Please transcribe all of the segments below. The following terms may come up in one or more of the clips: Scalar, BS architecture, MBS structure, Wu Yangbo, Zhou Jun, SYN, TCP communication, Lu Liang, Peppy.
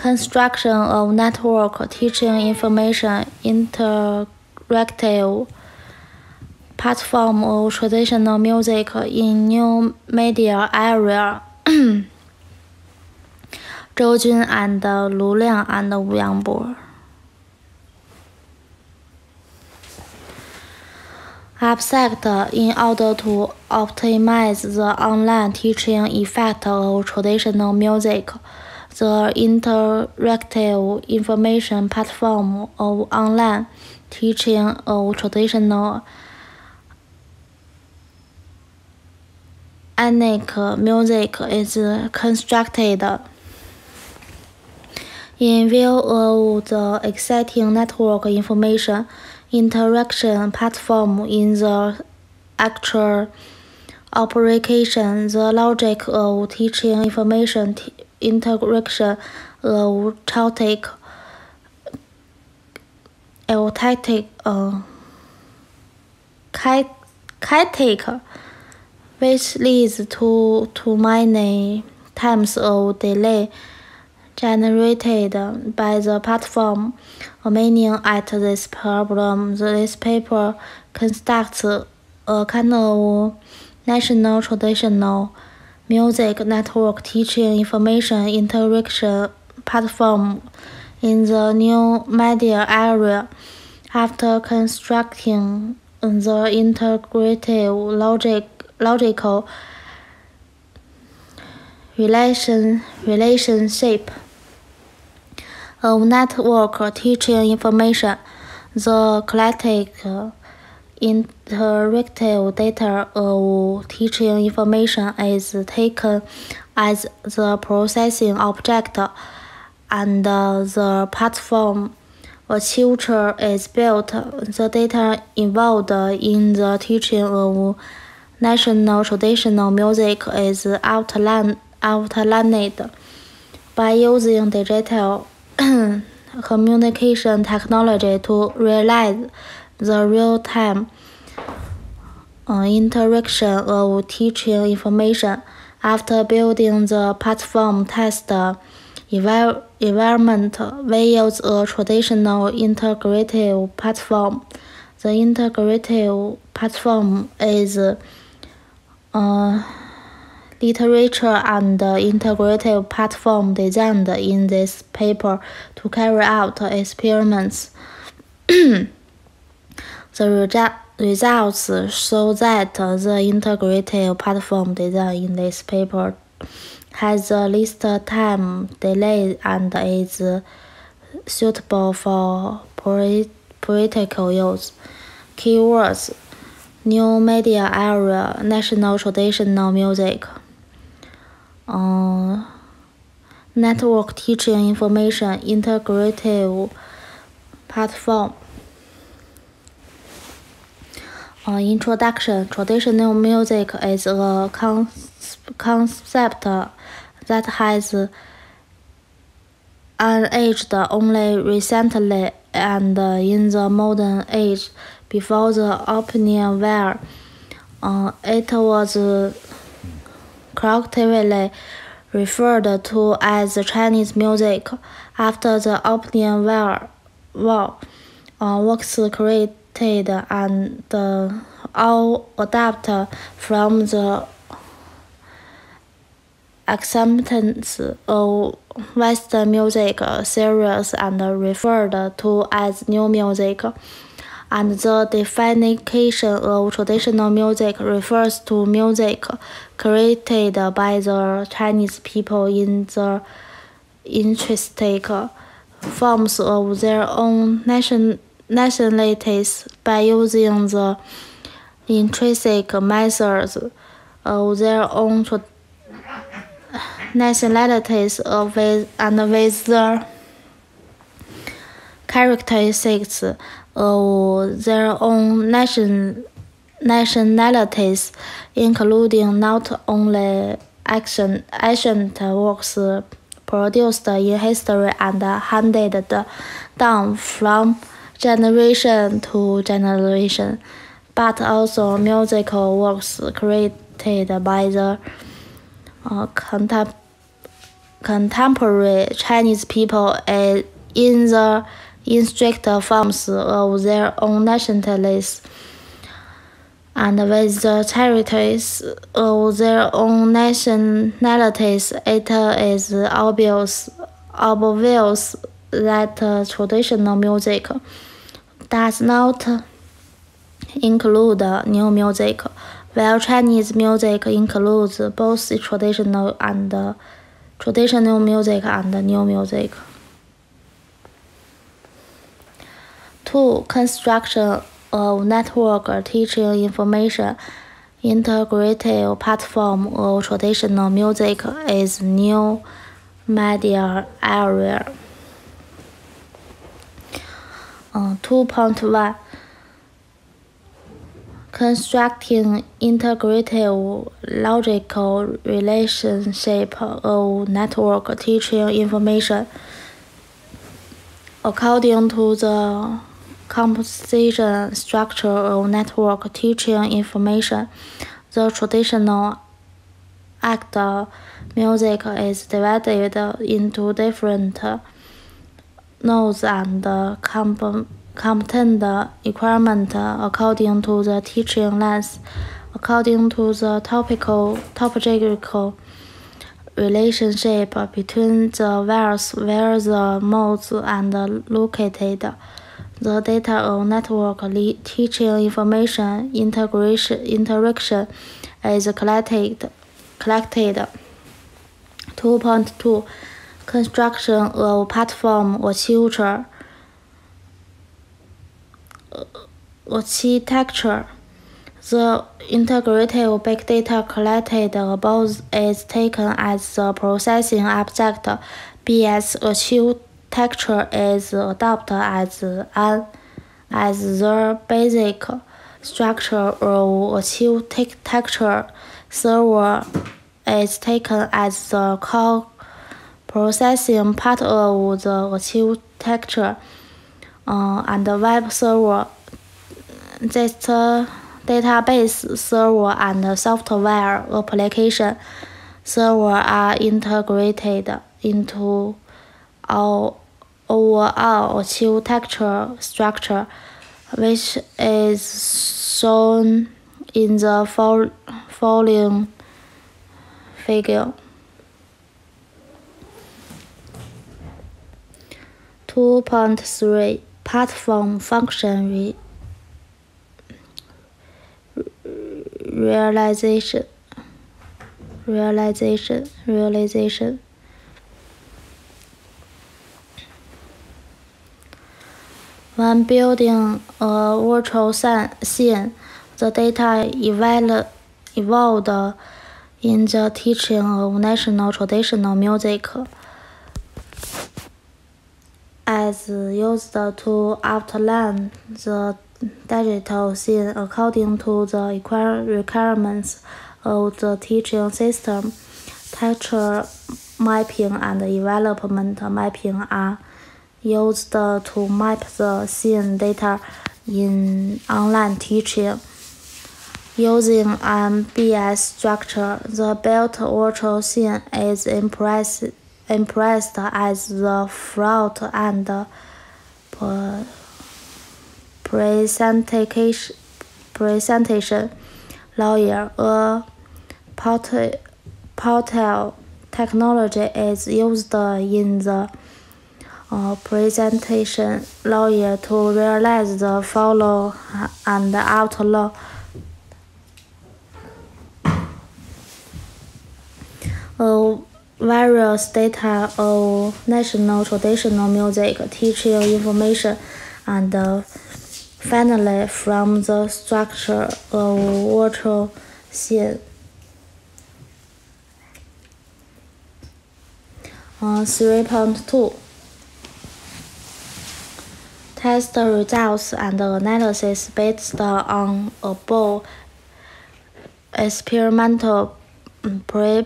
construction of network, teaching information, interactive platform of traditional music in new media area. Zhou Jun and Lu Liang and Wu Yangbo. Abstract, in order to optimize the online teaching effect of traditional music, the interactive information platform of online teaching of traditional ethnic music is constructed. In view of the exciting network information interaction platform in the actual application, the logic of teaching information interaction of tactic, which leads to many times of delay generated by the platform. Meaning at this problem, this paper constructs a kind of national traditional music network teaching information interaction platform in the new media area. After constructing the integrative logical relationship of network teaching information, the collected interactive data of teaching information is taken as the processing object, and the platform structure is built. The data involved in the teaching of national traditional music is outlined by using digital communication technology to realize the real-time interaction of teaching information. After building the platform test environment, we use a traditional integrative platform. The integrative platform is literature and integrative platform designed in this paper to carry out experiments. The results show that the integrative platform design in this paper has the least time delay and is suitable for political use. Keywords: new media area, national traditional music, network teaching information integrative platform. Introduction: traditional music is a concept that has emerged only recently and in the modern age. Before the opening war, it was collectively referred to as Chinese music. After the opening war, works created and all adapted from the acceptance of Western music series and referred to as new music. And the definition of traditional music refers to music created by the Chinese people in the intrinsic forms of their own nationalities by using the intrinsic methods of their own nationalities and with the characteristics of their own nationalities, including not only ancient works produced in history and handed down from generation to generation, but also musical works created by the contemporary Chinese people is in the strict forms of their own nationalities and with the territories of their own nationalities. It is obvious that traditional music does not include new music, while Chinese music includes both traditional music and new music. 2. Construction of network teaching information. Integrative platform of traditional music is new media area. 2.1 Constructing integrative logical relationship of network teaching information according to the composition structure of network teaching information. The traditional actor music is divided into different nodes and content requirement according to the teaching length, according to the topological relationship between the various where the modes and located. The data of network teaching information interaction is collected. 2.2 Construction of platform architecture. The integrative big data collected above is taken as the processing object. BS architecture is adopted as the basic structure of architecture. Server is taken as the core processing part of the architecture, and the web server, database server, and software application server are integrated into our overall architecture structure, which is shown in the following figure. 2.3 Platform function realization. When building a virtual scene, the data evolved in the teaching of national traditional music as used to outline the digital scene according to the requirements of the teaching system. Texture mapping and development mapping are used to map the scene data in online teaching. Using MBS structure, the built virtual scene is impressed as the front and presentation layer. A portal technology is used in the presentation layer to realize the follow and outline. Various data of national traditional music teaching information, and finally from the structure of virtual scene. 3.2 Test results and analysis based on above experimental preparation.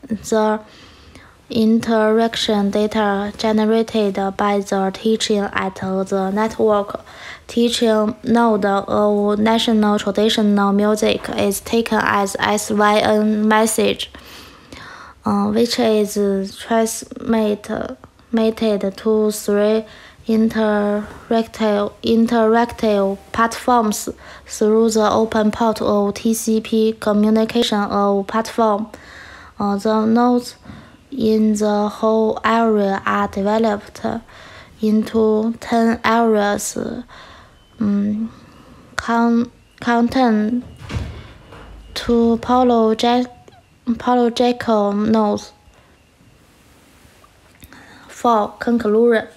The interaction data generated by the teaching at the network teaching node of national traditional music is taken as SYN message. which is transmitted to three interactive platforms through the open port of TCP communication or platform. The nodes in the whole area are developed into 10 areas containing topological nodes. For conclusion,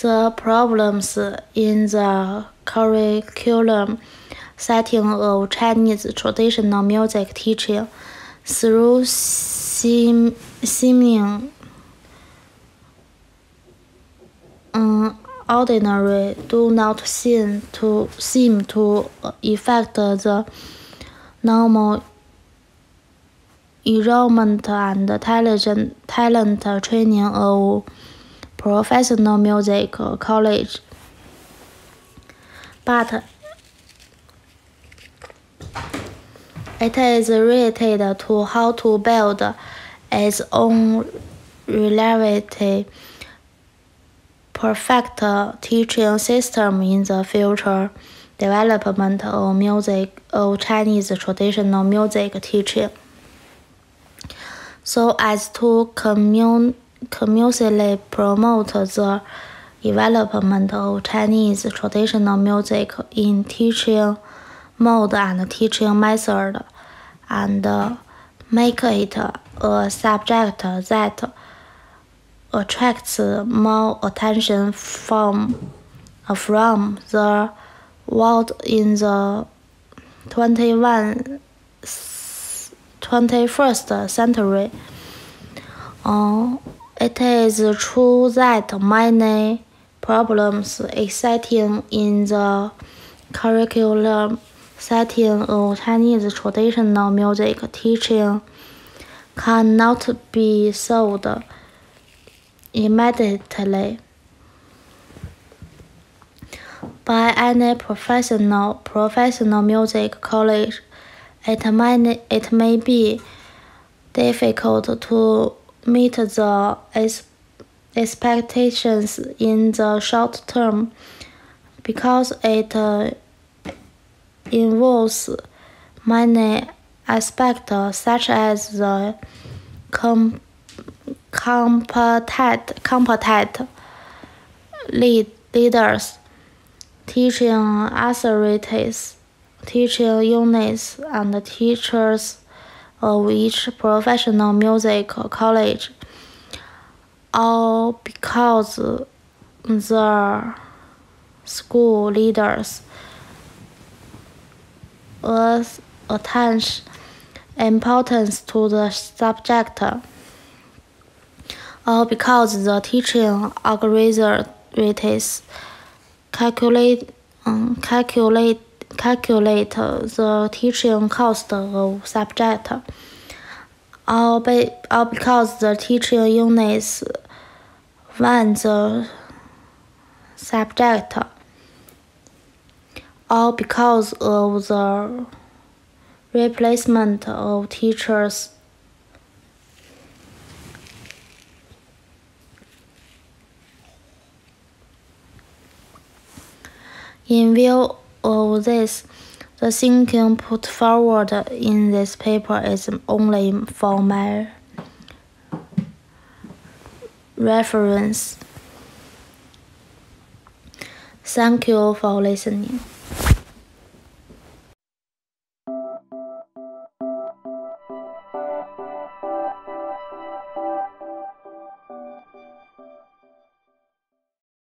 the problems in the curriculum setting of Chinese traditional music teaching through seeming ordinary do not seem to affect the normal enrollment and talent training of professional music college, but it is related to how to build its own relatively perfect teaching system in the future development of Chinese traditional music teaching, so as to commercially promote the development of Chinese traditional music in teaching mode and teaching method, and make it a subject that attracts more attention from the world in the 21st century. It is true that many problems existing in the curriculum setting of Chinese traditional music teaching cannot be solved immediately by any professional music college. It may be difficult to meet the expectations in the short term because it involves many aspects such as the competent leaders, teaching authorities, teaching units, and teachers of each professional music college, all because the school leaders attach importance to the subject, all because the teaching algorithms calculate the teaching cost of subject, all because the teaching units want the subject, all because of the replacement of teachers. In view of this, the thinking put forward in this paper is only for my reference. Thank you for listening.